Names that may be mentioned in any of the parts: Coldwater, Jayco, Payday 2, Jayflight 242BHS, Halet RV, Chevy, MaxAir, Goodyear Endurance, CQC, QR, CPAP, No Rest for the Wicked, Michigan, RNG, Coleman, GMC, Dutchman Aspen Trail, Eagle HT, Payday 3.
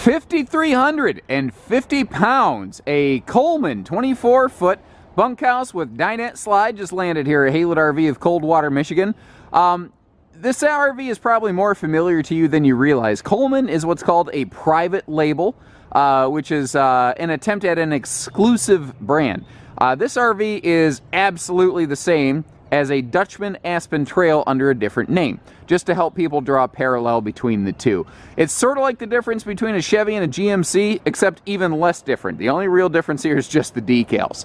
5,350 pounds. A Coleman 24-foot bunkhouse with dinette slide just landed here at Halet RV of Coldwater, Michigan. This RV is probably more familiar to you than you realize. Coleman is what's called a private label, which is an attempt at an exclusive brand. This RV is absolutely the same as a Dutchman Aspen Trail under a different name, just to help people draw a parallel between the two. It's sort of like the difference between a Chevy and a GMC, except even less different. The only real difference here is just the decals.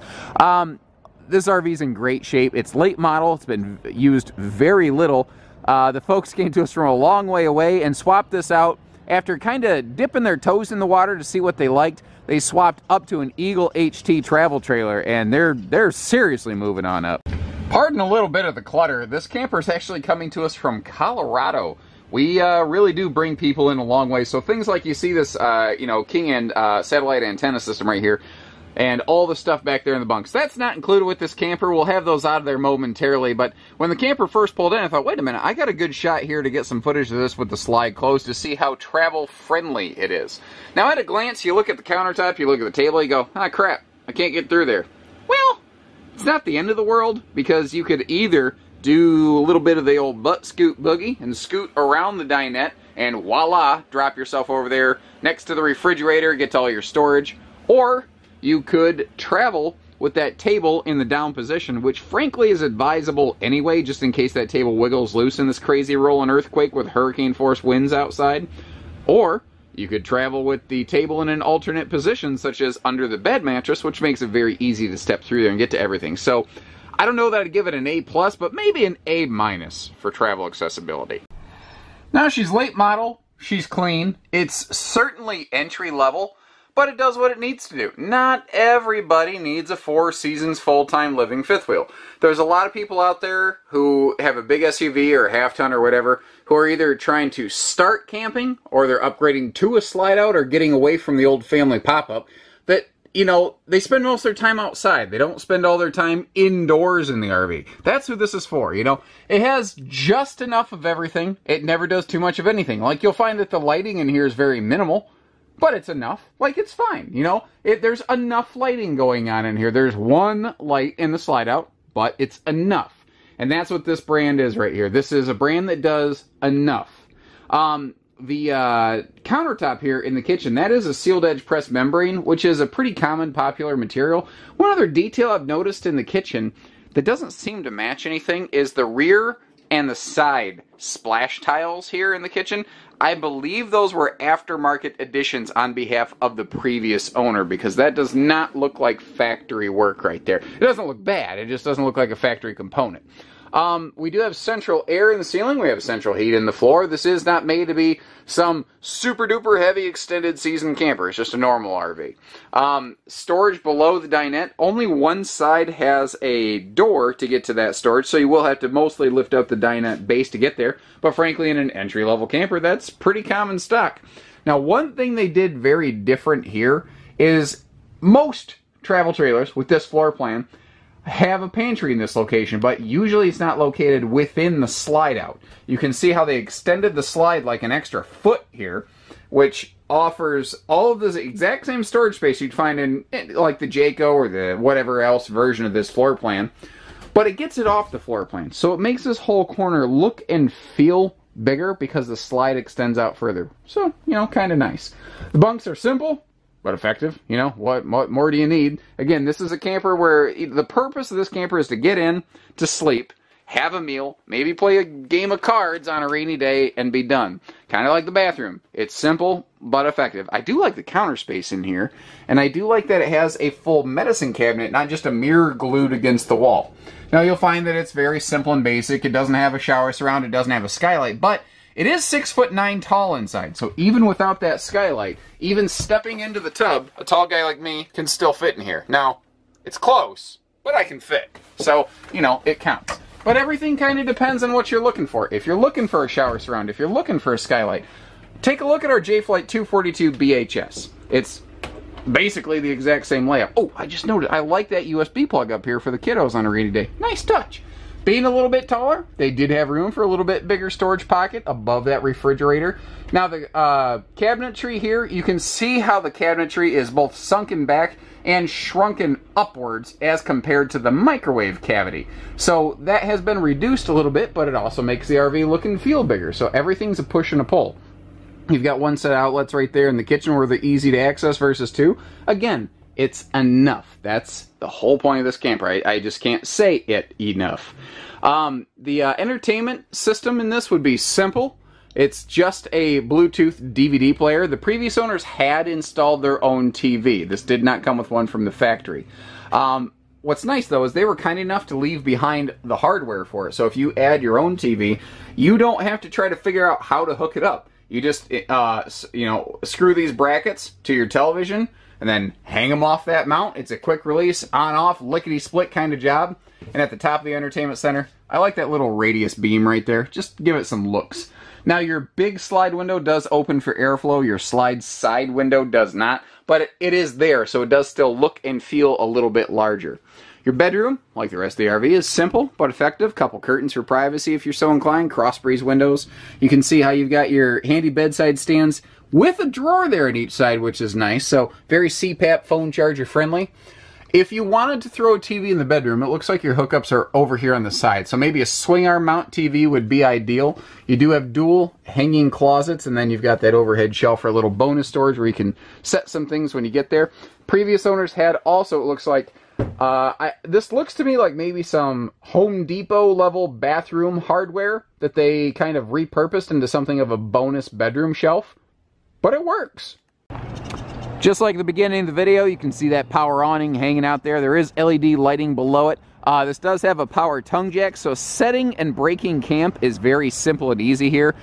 This RV's in great shape. It's late model, it's been used very little. The folks came to us from a long way away and swapped this out after kind of dipping their toes in the water to see what they liked. They swapped up to an Eagle HT travel trailer, and they're seriously moving on up. Pardon a little bit of the clutter. This camper is actually coming to us from Colorado. We really do bring people in a long way. So things like you see this, you know, King and satellite antenna system right here, and all the stuff back there in the bunks. That's not included with this camper. We'll have those out of there momentarily. But when the camper first pulled in, I thought, wait a minute, I got a good shot here to get some footage of this with the slide closed to see how travel friendly it is. Now at a glance, you look at the countertop, you look at the table, you go, ah, crap, I can't get through there. Well, it's not the end of the world, because you could either do a little bit of the old butt scoot boogie and scoot around the dinette and voila, drop yourself over there next to the refrigerator, get to all your storage, or you could travel with that table in the down position, which frankly is advisable anyway, just in case that table wiggles loose in this crazy rolling earthquake with hurricane force winds outside. Or you could travel with the table in an alternate position, such as under the bed mattress, which makes it very easy to step through there and get to everything. So I don't know that I'd give it an A+, but maybe an A- for travel accessibility. Now she's late model, she's clean, it's certainly entry level, but it does what it needs to do. Not everybody needs a Four Seasons full-time living fifth wheel. There's a lot of people out there who have a big SUV or a half ton or whatever who are either trying to start camping or they're upgrading to a slide out or getting away from the old family pop-up that, you know, they spend most of their time outside. They don't spend all their time indoors in the RV. That's who this is for, you know. It has just enough of everything. It never does too much of anything. Like, you'll find that the lighting in here is very minimal, but it's enough. Like, it's fine, you know. There's enough lighting going on in here. There's one light in the slide out, but it's enough. And that's what this brand is right here. This is a brand that does enough. The countertop here in the kitchen, that is a sealed edge press membrane, which is a pretty common popular material. One other detail I've noticed in the kitchen that doesn't seem to match anything is the rear and the side splash tiles here in the kitchen. I believe those were aftermarket additions on behalf of the previous owner, because that does not look like factory work right there. It doesn't look bad, it just doesn't look like a factory component. We do have central air in the ceiling, we have central heat in the floor. This is not made to be some super duper heavy extended season camper, it's just a normal RV. Storage below the dinette, only one side has a door to get to that storage, so you will have to mostly lift up the dinette base to get there, but frankly in an entry level camper that's pretty common stock. Now one thing they did very different here is most travel trailers with this floor plan have a pantry in this location, but usually it's not located within the slide out. You can see how they extended the slide like an extra foot here, which offers all of this exact same storage space you'd find in like the Jayco or the whatever else version of this floor plan, but it gets it off the floor plan. So it makes this whole corner look and feel bigger because the slide extends out further. So, you know, kind of nice. The bunks are simple, but effective. You know, what more do you need? Again, this is a camper where the purpose of this camper is to get in, to sleep, have a meal, maybe play a game of cards on a rainy day and be done. Kind of like the bathroom. It's simple, but effective. I do like the counter space in here, and I do like that it has a full medicine cabinet, not just a mirror glued against the wall. Now you'll find that it's very simple and basic. It doesn't have a shower surround, it doesn't have a skylight, but it is 6'9" tall inside, so even without that skylight, even stepping into the tub, a tall guy like me can still fit in here. Now, it's close, but I can fit. So, you know, it counts. But everything kind of depends on what you're looking for. If you're looking for a shower surround, if you're looking for a skylight, take a look at our Jayflight 242BHS. It's basically the exact same layout. Oh, I just noted, I like that USB plug up here for the kiddos on a rainy day. Nice touch. Being a little bit taller, they did have room for a little bit bigger storage pocket above that refrigerator. Now the cabinetry here, you can see how the cabinetry is both sunken back and shrunken upwards as compared to the microwave cavity. So that has been reduced a little bit, but it also makes the RV look and feel bigger. So everything's a push and a pull. You've got one set of outlets right there in the kitchen where they're easy to access versus two. Again, it's enough. That's the whole point of this camper. I just can't say it enough. The entertainment system in this would be simple. It's just a Bluetooth DVD player. The previous owners had installed their own TV. This did not come with one from the factory. What's nice though is they were kind enough to leave behind the hardware for it. So if you add your own TV, you don't have to try to figure out how to hook it up. You just screw these brackets to your television and then hang them off that mount. It's a quick release, on off, lickety split kind of job. And at the top of the entertainment center, I like that little radius beam right there. Just give it some looks. Now your big slide window does open for airflow, your slide side window does not, but it is there, so it does still look and feel a little bit larger. Your bedroom, like the rest of the RV, is simple but effective. Couple curtains for privacy if you're so inclined, cross breeze windows. You can see how you've got your handy bedside stands with a drawer there at each side, which is nice, so very CPAP phone charger friendly. If you wanted to throw a TV in the bedroom, it looks like your hookups are over here on the side. So maybe a swing arm mount TV would be ideal. You do have dual hanging closets, and then you've got that overhead shelf for a little bonus storage where you can set some things when you get there. Previous owners had also, it looks like, this looks to me like maybe some Home Depot level bathroom hardware that they kind of repurposed into something of a bonus bedroom shelf, but it works. Just like the beginning of the video, you can see that power awning hanging out there. There is LED lighting below it. This does have a power tongue jack, so setting and breaking camp is very simple and easy here.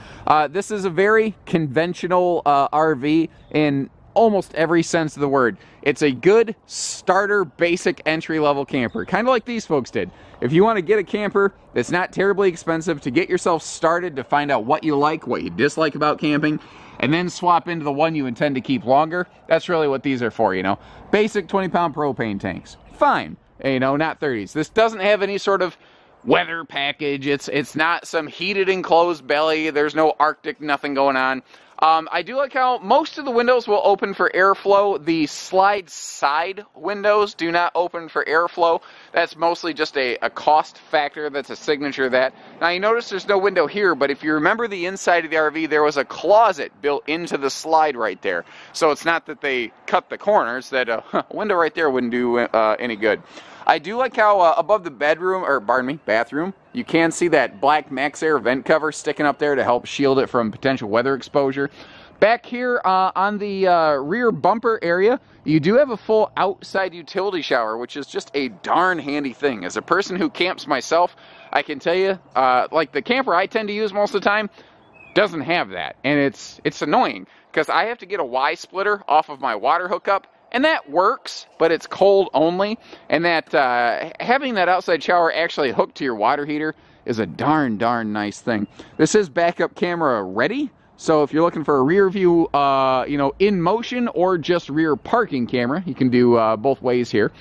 This is a very conventional RV in almost every sense of the word. It's a good starter, basic entry-level camper, kind of like these folks did. If you want to get a camper that's not terribly expensive, to get yourself started, to find out what you like, what you dislike about camping, and then swap into the one you intend to keep longer. That's really what these are for, you know. Basic 20-pound propane tanks. Fine. You know, not 30s. This doesn't have any sort of weather package. It's not some heated enclosed belly. There's no Arctic, nothing going on. I do like how most of the windows will open for airflow. The slide side windows do not open for airflow. That's mostly just a cost factor. That's a signature of that. Now you notice there's no window here, but if you remember the inside of the RV, there was a closet built into the slide right there. So it's not that they cut the corners, that a window right there wouldn't do any good. I do like how above the bedroom, or pardon me, bathroom, you can see that black MaxAir vent cover sticking up there to help shield it from potential weather exposure. Back here on the rear bumper area, you do have a full outside utility shower, which is just a darn handy thing. As a person who camps myself, I can tell you, like the camper I tend to use most of the time, doesn't have that. And it's annoying, because I have to get a Y splitter off of my water hookup. And that works, but it's cold only. And that having that outside shower actually hooked to your water heater is a darn nice thing. This is backup camera ready. So if you're looking for a rear view, in motion or just rear parking camera, you can do both ways here.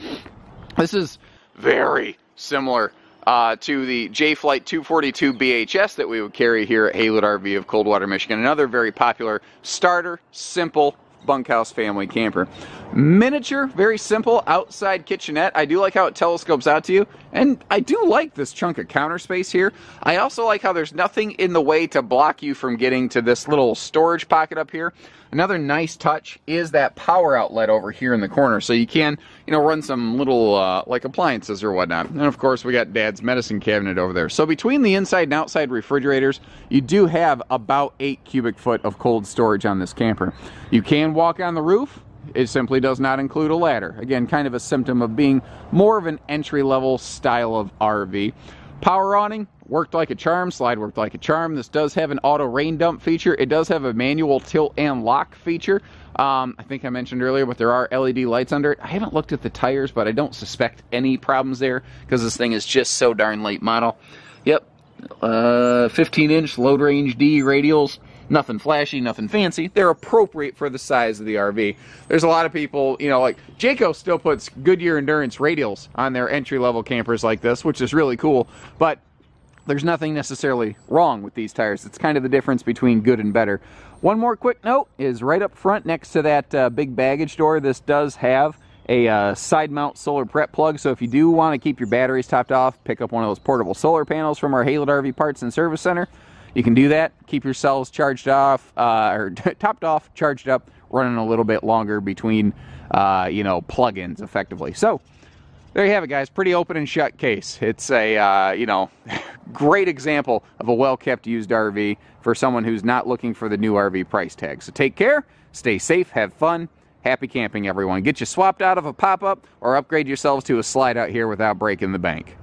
This is very similar to the Jayflight 242BHS that we would carry here at Haylet RV of Coldwater, Michigan. Another very popular starter, simple bunkhouse family camper. Miniature, very simple outside kitchenette. I do like how it telescopes out to you, and I do like this chunk of counter space here. I also like how there's nothing in the way to block you from getting to this little storage pocket up here. Another nice touch is that power outlet over here in the corner, so you can, run some little like appliances or whatnot. And of course, we got Dad's medicine cabinet over there. So between the inside and outside refrigerators, you do have about 8 cubic feet of cold storage on this camper. You can walk on the roof. It simply does not include a ladder. Again, kind of a symptom of being more of an entry-level style of RV. Power awning worked like a charm, slide worked like a charm. This does have an auto rain dump feature. It does have a manual tilt and lock feature. I think I mentioned earlier, but there are LED lights under it. I haven't looked at the tires, but I don't suspect any problems there because this thing is just so darn late model. Yep, 15-inch load range D radials. Nothing flashy, nothing fancy. They're appropriate for the size of the RV. There's a lot of people, like Jayco still puts Goodyear Endurance radials on their entry-level campers like this, which is really cool. But there's nothing necessarily wrong with these tires. It's kind of the difference between good and better. One more quick note is right up front next to that big baggage door, this does have a side mount solar prep plug, so if you do want to keep your batteries topped off, pick up one of those portable solar panels from our Halet RV Parts and Service Center. You can do that, keep your cells charged off, or topped off, charged up, running a little bit longer between, you know, plug-ins effectively. So, there you have it, guys. Pretty open and shut case. It's a, you know, great example of a well-kept used RV for someone who's not looking for the new RV price tag. So take care, stay safe, have fun, happy camping, everyone. Get you swapped out of a pop-up or upgrade yourselves to a slide out here without breaking the bank.